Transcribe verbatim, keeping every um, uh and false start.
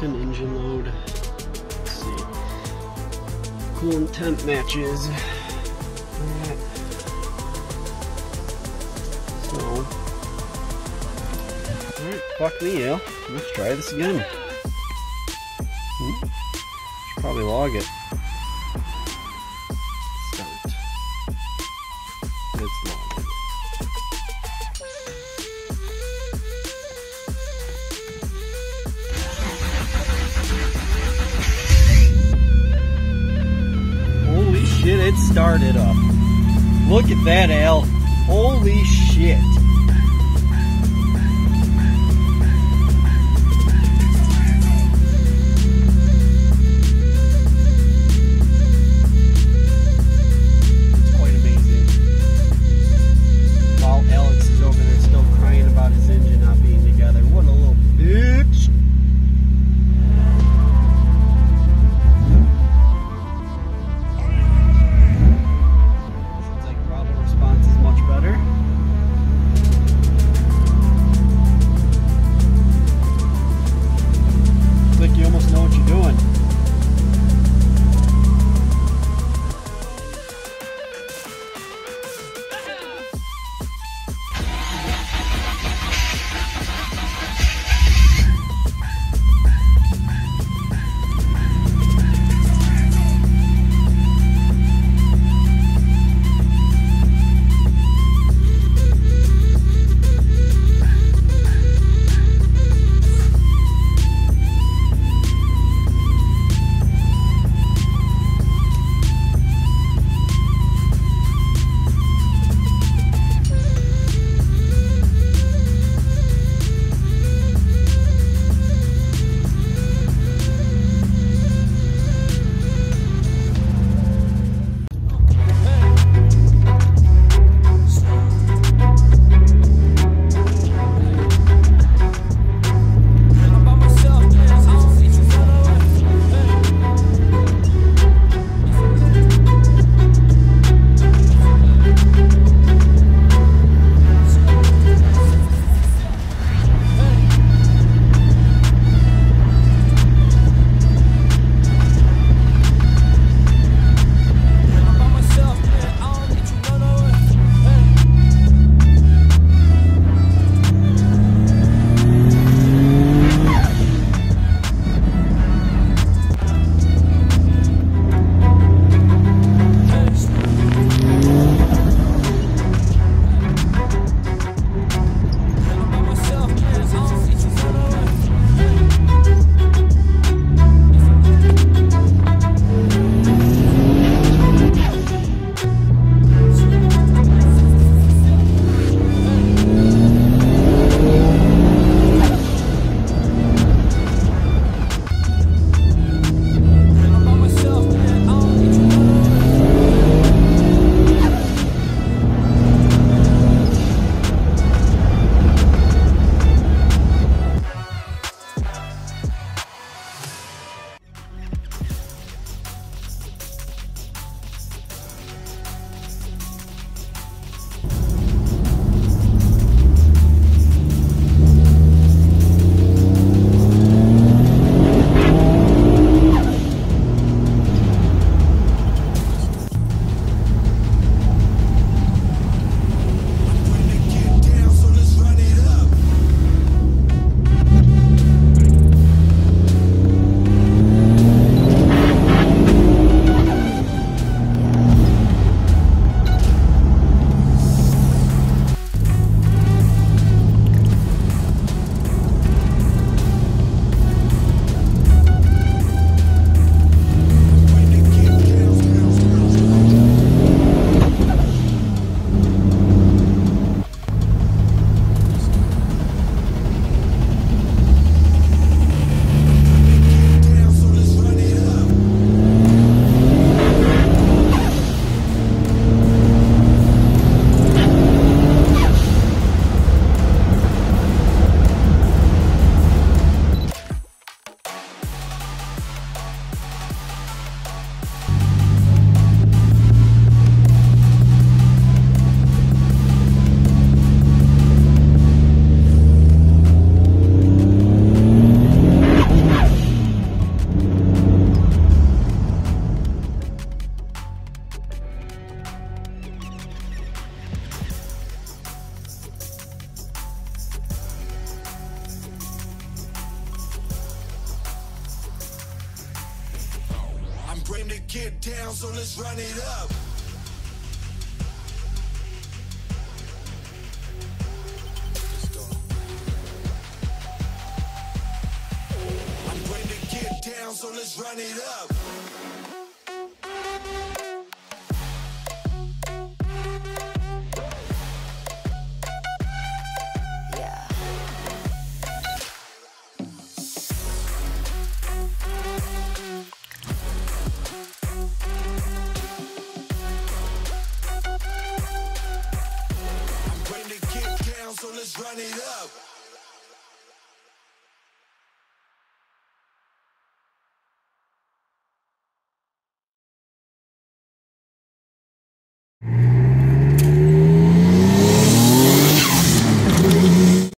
Captain Engine Load. Let's see. Coolant temp matches. That. So. Alright, fuck me, yo. Let's try this again. Hmm. Should probably log it. Start. It's logged. It started up. Look at that, Al. Holy shit. It's quite amazing. While Alex is over there still crying about his engine not being together. What a little bitch. get down, so let's run it up. Let's go. I'm ready to get down, so let's run it up.